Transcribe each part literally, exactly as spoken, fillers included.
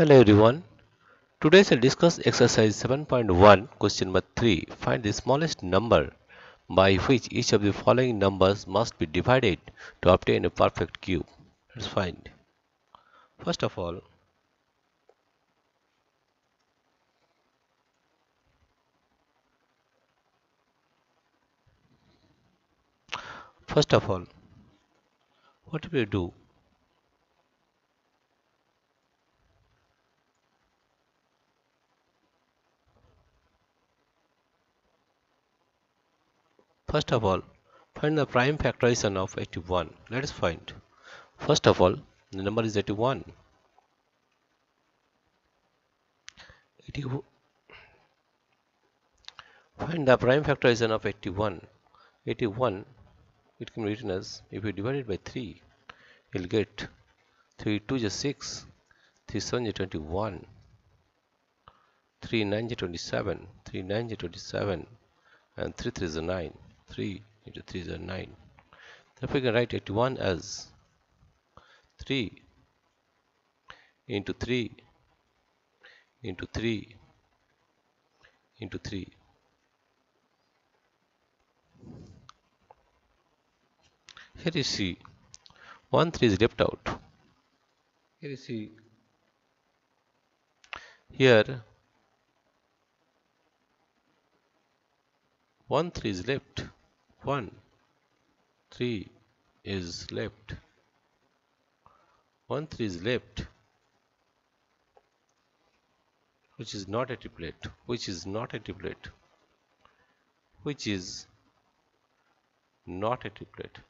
Hello everyone, today I will discuss exercise seven point one question number three. Find the smallest number by which each of the following numbers must be divided to obtain a perfect cube. Let's find. First of all, first of all, what we do? First of all, find the prime factorization of eighty-one. Let us find. First of all, the number is eighty-one. eighty-one. Find the prime factorization of eighty-one. eighty-one, it can be written as, if you divide it by three, you will get three twos are six, three sevens are twenty-one, three nines are twenty-seven, three nines are twenty-seven, and three threes are nine. three into three is a nine. Therefore, we can write eighty-one as three into three into three into three. Here you see one three is left out. Here you see here one three is left. one three is left. one three is left, which is not a triplet, which is not a triplet, which is not a triplet.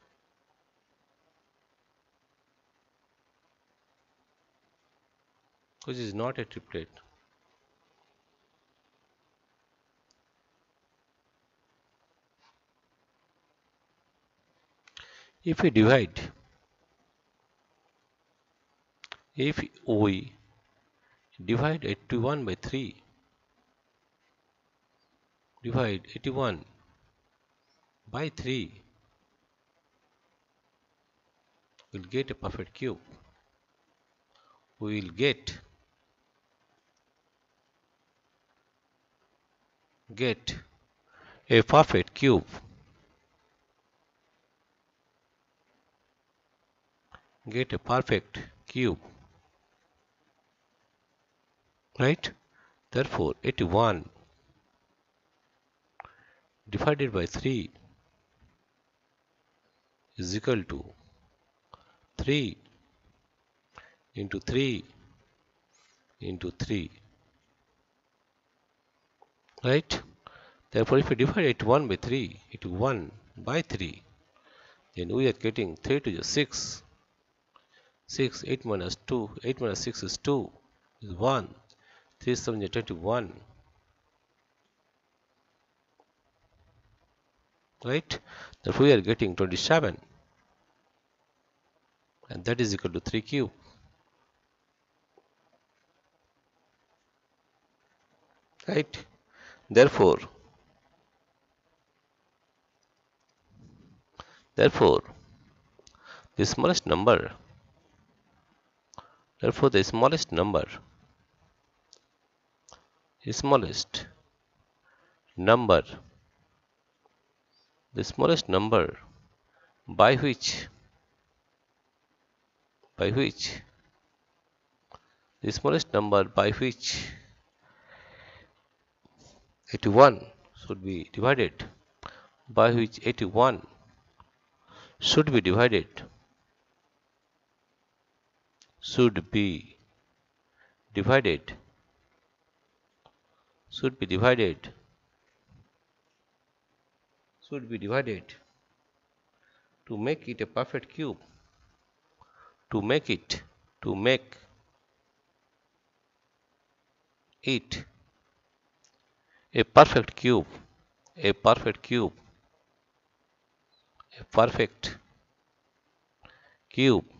Which is not a triplet. If we divide, if we divide eighty-one by three, divide eighty-one by three, we'll get a perfect cube. We will get get a perfect cube. Get a perfect cube, right? Therefore, eighty-one divided by three is equal to three into three into three, right? Therefore, if we divide eighty-one by three, eighty-one by three, then we are getting three to the six. six, eight minus two, eight minus six is two, is one, three sevens are twenty-one, right? Therefore, we are getting twenty-seven, and that is equal to three cube. Right? Therefore, therefore, the smallest number Therefore, the smallest number, the smallest number, the smallest number by which, by which, the smallest number by which eighty-one should be divided, by which eighty-one should be divided. should be divided should be divided should be divided to make it a perfect cube, to make it to make it a perfect cube a perfect cube a perfect cube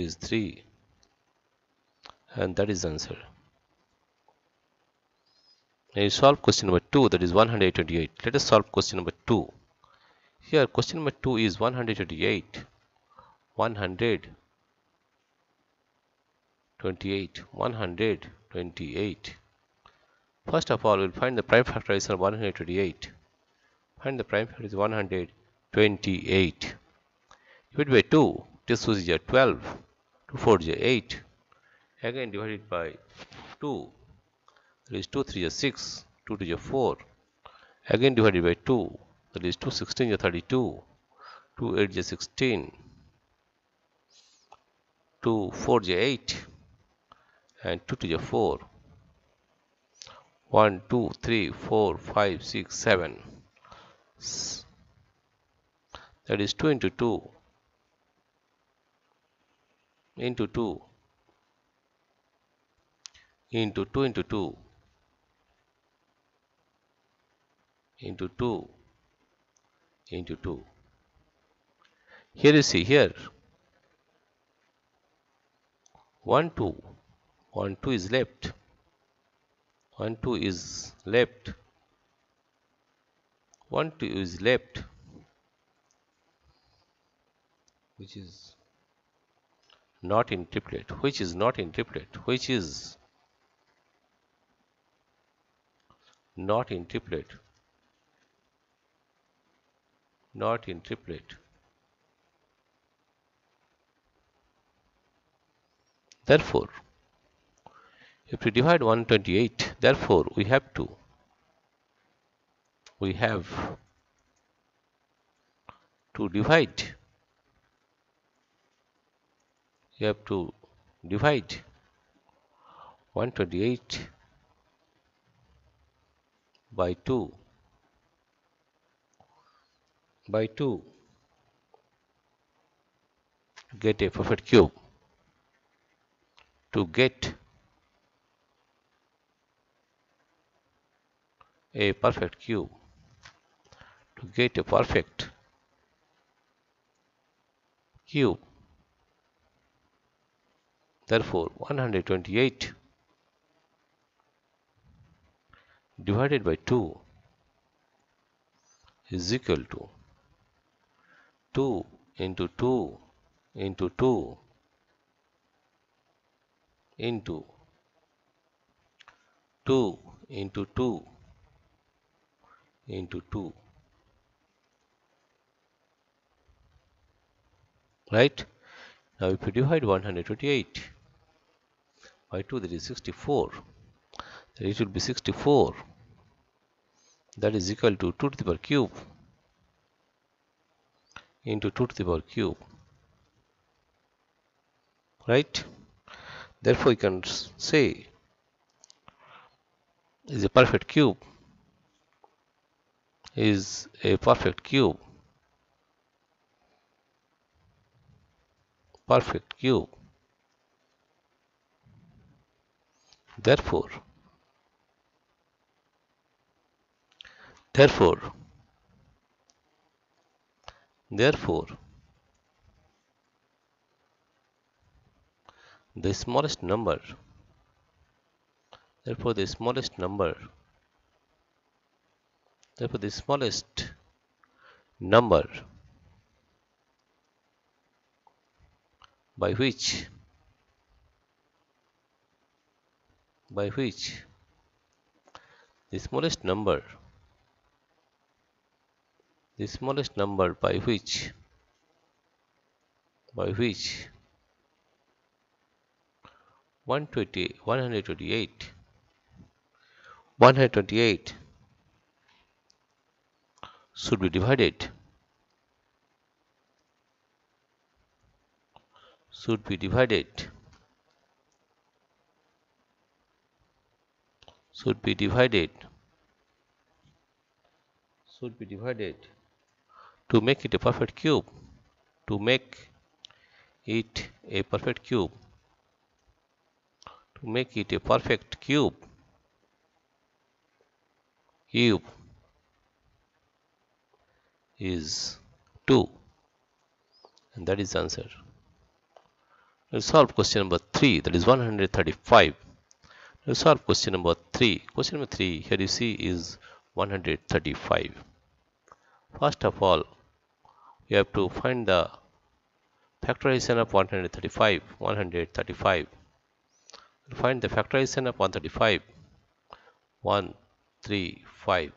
is three, and that is the answer. Now you solve question number two, that is one hundred twenty-eight. Let us solve question number two. Here question number two is one hundred twenty-eight. 100 twenty-eight. one hundred twenty-eight. First of all, we'll find the prime factorization of one hundred twenty-eight. Find the prime factorization of one hundred twenty-eight. Divide by two. This was your twelve. two four is eight. Again divided by two. That is two three is six. two to four. Again divided by two. That is two sixteen is thirty-two. two eight is sixteen. two four is eight. And two to the four. one, two, three, four, five, six, seven. That is two into two. Into two. Into two into two. Into two. Into two. Here you see here. one, two. one, two is left. one, two is left. one, two is left. Which is not in triplet. Which is not in triplet. Which is not in triplet. Not in triplet. Therefore, if we divide one hundred twenty-eight, therefore we have to we have to divide you have to divide one hundred twenty-eight by two by two to get a perfect cube to get a perfect cube to get a perfect cube. Therefore, one hundred twenty-eight divided by two is equal to two into two into two into two into two into two, right? Now if you divide one hundred twenty-eight by two, that is sixty-four, then it will be sixty-four, that is equal to two to the power cube into two to the power cube, right? Therefore you can say is a perfect cube is a perfect cube perfect cube therefore therefore therefore the smallest number therefore the smallest number Therefore, the smallest number by which by which the smallest number the smallest number by which by which one hundred twenty-eight one hundred twenty-eight should be divided should be divided should be divided should be divided to make it a perfect cube to make it a perfect cube to make it a perfect cube cube is two, and that is the answer. We'll solve question number three, that is one hundred thirty-five. We'll solve question number three. Question number three here you see is one hundred thirty-five. First of all, we have to find the factorization of one hundred thirty-five. one hundred thirty-five Find the factorization of one thirty-five. one, three, five.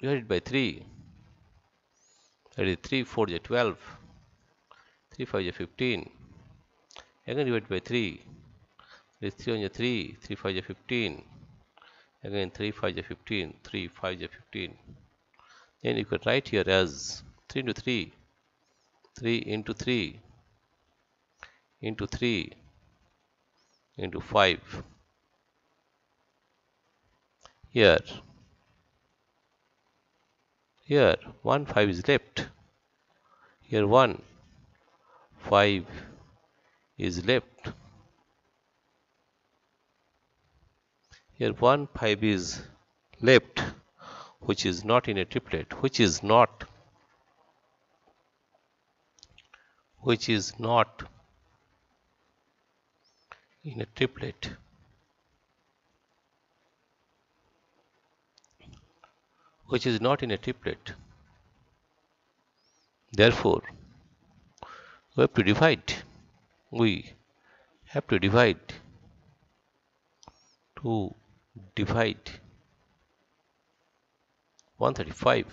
Divide it by three. That is three, four, twelve. three, five, fifteen. Again divide by three. That is three, three. three, five, fifteen. Again three, five, fifteen. three, five, fifteen. Then you can write here as three into three. three into three. Into three. Into five. Here. Here one, five is left. Here one, five is left. Here one, five is left, which is not in a triplet, which is not, which is not in a triplet. Which is not in a triplet. Therefore, we have to divide. We have to divide. To divide. one thirty-five.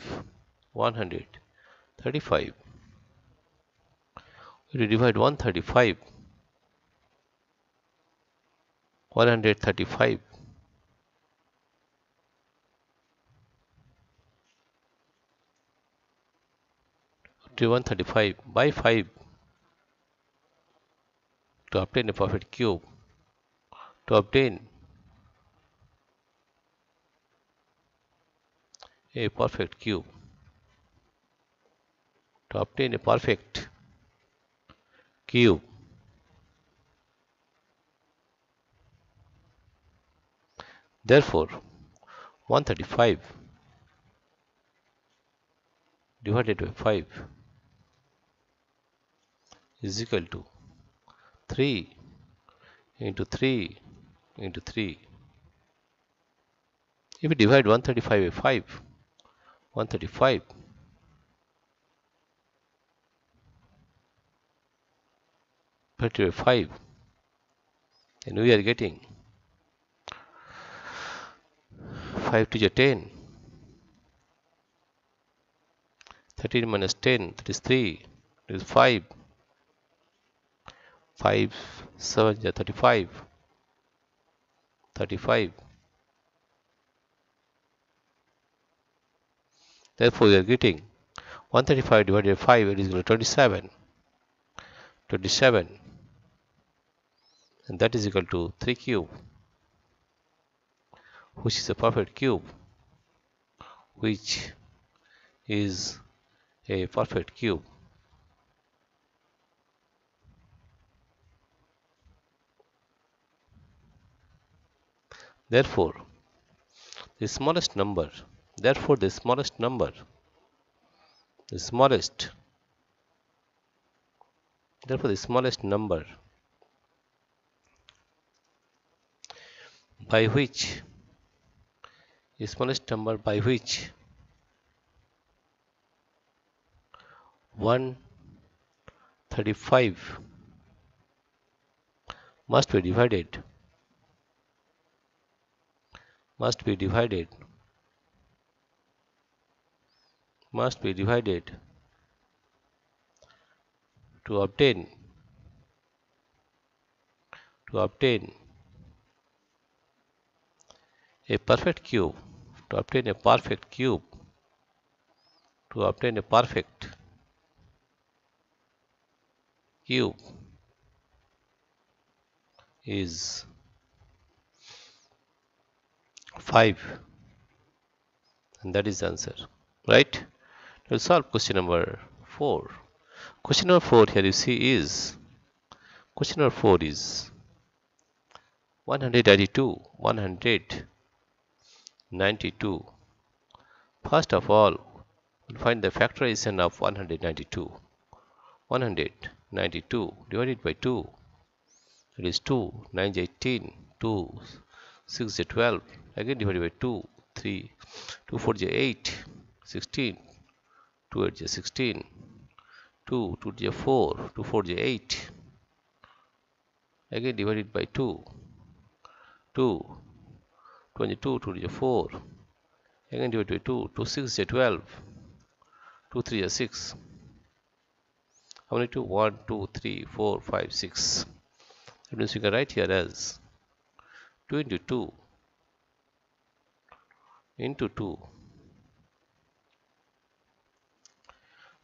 one hundred thirty-five. We divide one thirty-five. one hundred thirty-five. To one hundred thirty-five by five to obtain a perfect cube. To obtain a perfect cube. To obtain a perfect cube. Therefore, one hundred thirty-five divided by five is equal to three into three into three. If we divide one hundred thirty-five by five, one hundred thirty-five by five, then we are getting five to the ten. thirteen minus ten, that is three, that is five. five, seven, thirty-five. thirty-five. Therefore, we are getting one hundred thirty-five divided by five, it is equal to twenty-seven. twenty-seven. And that is equal to three cubed, which is a perfect cube. Which is a perfect cube. Therefore, the smallest number, therefore the smallest number, the smallest, therefore the smallest number by which, the smallest number by which one hundred thirty-five must be divided. Must be divided. Must be divided to obtain to obtain a perfect cube. To obtain a perfect cube. To obtain a perfect cube is five, and that is the answer, right? We'll solve question number four. Question number four here you see is question number four is one hundred ninety-two. one hundred ninety-two. First of all, we'll find the factorization of one hundred ninety-two. one hundred ninety-two divided by two. It is two. nine is eighteen. two. six is twelve. Again divided by two. three. two four is eight. sixteen. two eight is sixteen. two two is four. two four is eight. again divide it by two, two, twenty-two, two is four, again divide by two, two, six is twelve, two, three is six, how many two? one, two, three, four, five, six, that means we can write here as two into two into two,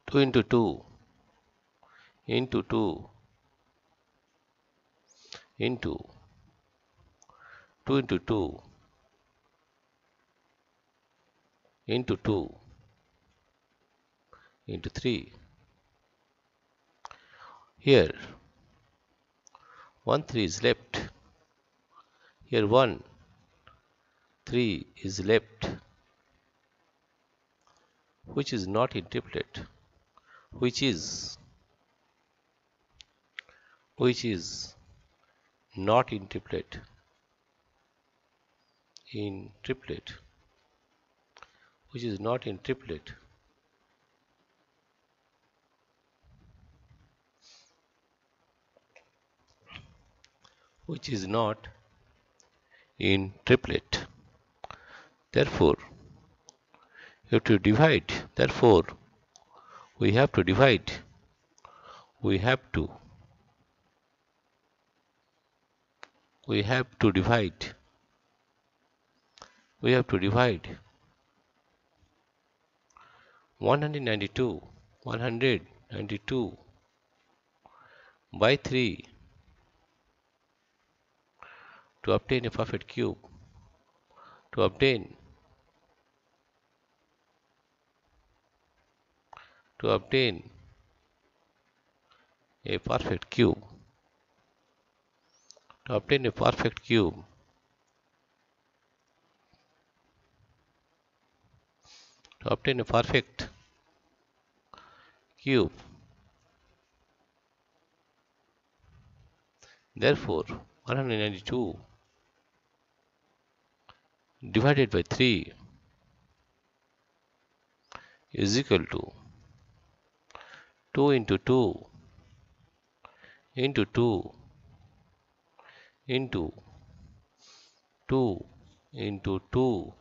two into two into two into two into two into two into three. Here one three is left, here one three is left, which is not in triplet, which is which is not in triplet in triplet which is not in triplet which is not in triplet. Therefore you have to divide therefore we have to divide we have to we have to divide we have to divide one hundred ninety-two by three to obtain a perfect cube, to obtain to obtain a perfect cube to obtain a perfect cube to obtain a perfect cube. Therefore one hundred ninety-two divided by three is equal to two into two into two into two into two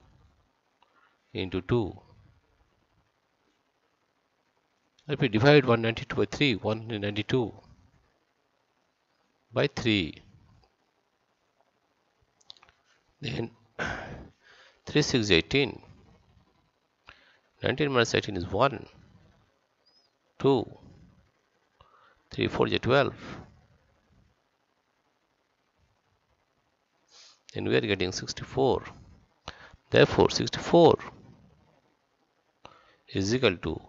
into two. If we divide one hundred ninety-two by three, one hundred ninety-two by three, then three, six is eighteen, nineteen minus eighteen is one, two, three, four is twelve. And we are getting sixty-four. Therefore sixty-four is equal to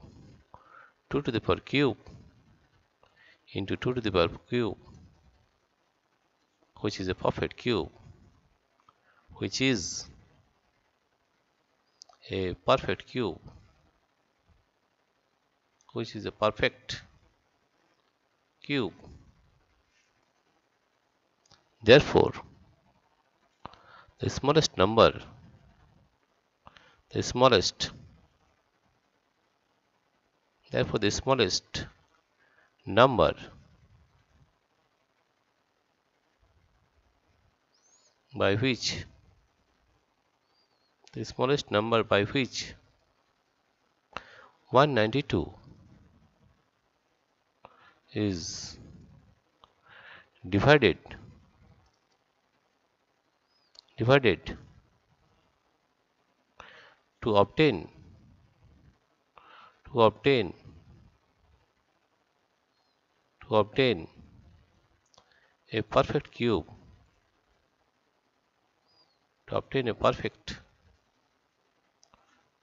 two to the power cube into two to the power cube, which is a perfect cube, which is a perfect cube, which is a perfect cube. Therefore the smallest number, the smallest, therefore the smallest number, by which, the smallest number by which one hundred ninety-two is divided divided to obtain to obtain to obtain a perfect cube to obtain a perfect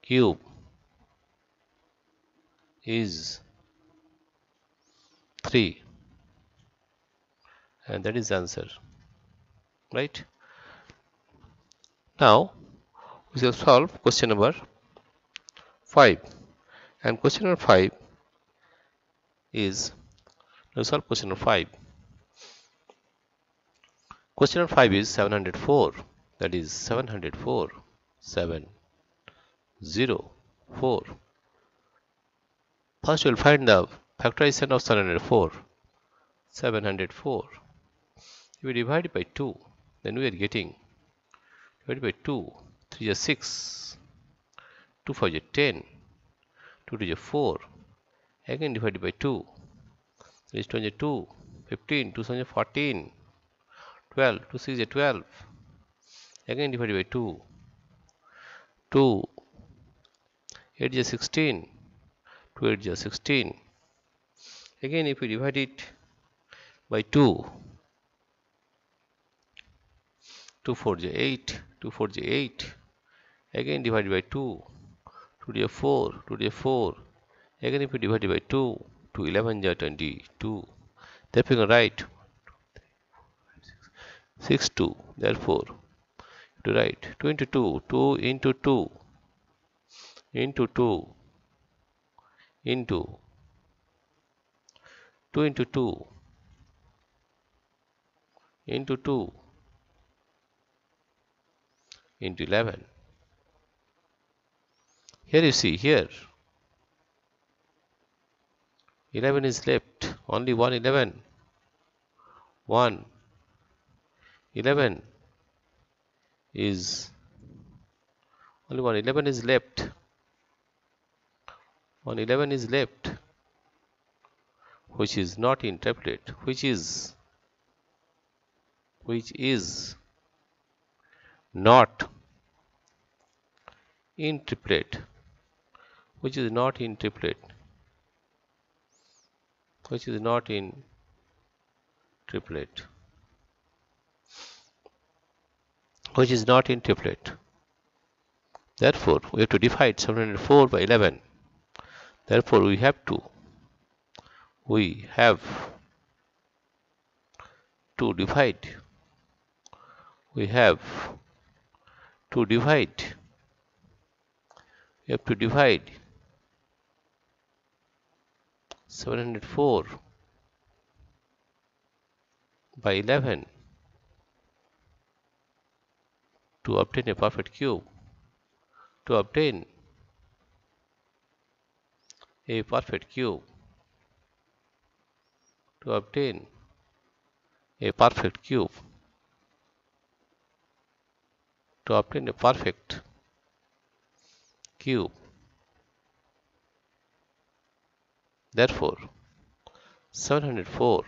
cube is three, and that is the answer, right? Now we shall solve question number five, and question number five is let's solve question number five. Question number five is seven hundred four, that is seven hundred four, seven hundred four. First we will find the factorization of seven hundred four. seven hundred four. we divide it by two, then we are getting divided by two, three is six, two five is ten, two is four, again divided by two, three is two, fifteen, two is fourteen, twelve, two six is twelve, again divided by two, two, eight is sixteen, two eight is sixteen, again if we divide it by two, two four is eight, two four is eight, again divided by two, two is four, two is four, again if we divide it by two, two eleven is twenty-two, therefore you can write six two, therefore to write two into two, two into two, into two, into two into two, into two, into eleven. Here you see, here eleven is left, only one eleven, one eleven is only one eleven is left, one eleven is left, which is not interpreted, which is which is not interpret, which is not interpret, which is not in triplet, which is not in triplet. Therefore, we have to divide seven hundred four by eleven. Therefore, we have to we have to divide. We have to divide. We have to divide seven hundred four by eleven to obtain a perfect cube. To obtain a perfect cube. To obtain a perfect cube. To obtain a perfect cube. Therefore, seven hundred four.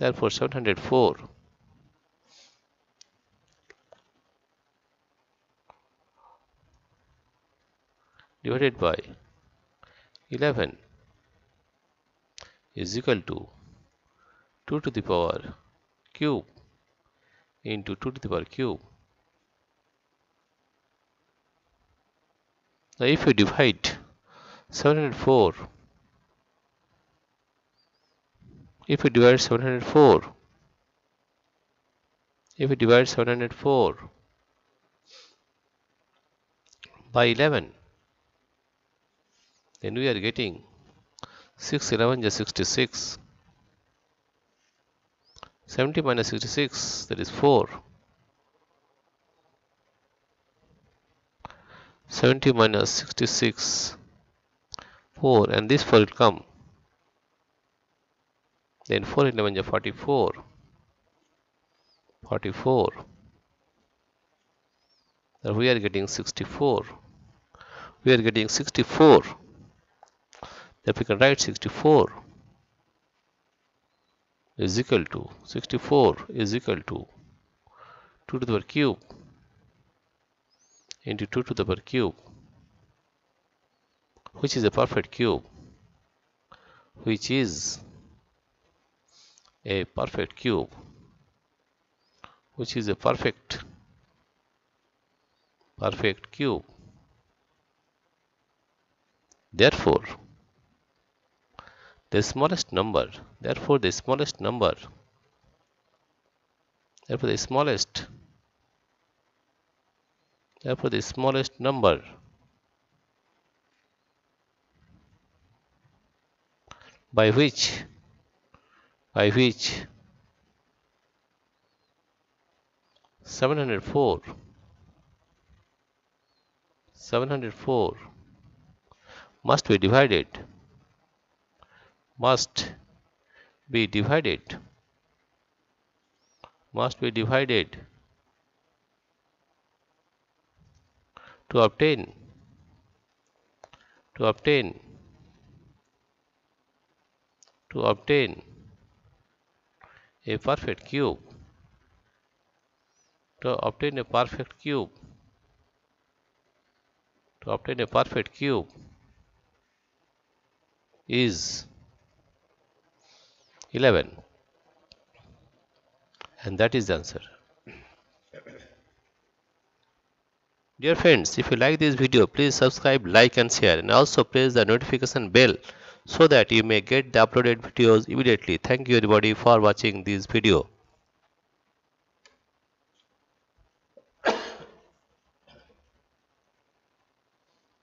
Therefore, seven hundred four divided by eleven is equal to two to the power cube into two to the power cube. Now, if you divide seven hundred four, if you divide seven hundred four, if you divide seven hundred four by eleven, then we are getting six eleven is sixty-six, seventy minus sixty-six, that is four. seventy minus sixty-six, four, and this four will come. Then four in eleven is forty-four, forty-four. Now we are getting sixty-four. We are getting sixty-four. Then we can write sixty-four is equal to sixty-four is equal to two to the power cube into two to the power cube, which is a perfect cube, which is a perfect cube, which is a perfect, perfect cube. Therefore, the smallest number, therefore the smallest number, therefore the smallest Therefore, the smallest number, by which, by which seven hundred four, seven hundred four must be divided, must be divided, must be divided to obtain, to obtain, to obtain a perfect cube, to obtain a perfect cube, to obtain a perfect cube is eleven, and that is the answer. Dear friends, if you like this video, please subscribe, like and share, and also press the notification bell so that you may get the uploaded videos immediately. Thank you everybody for watching this video.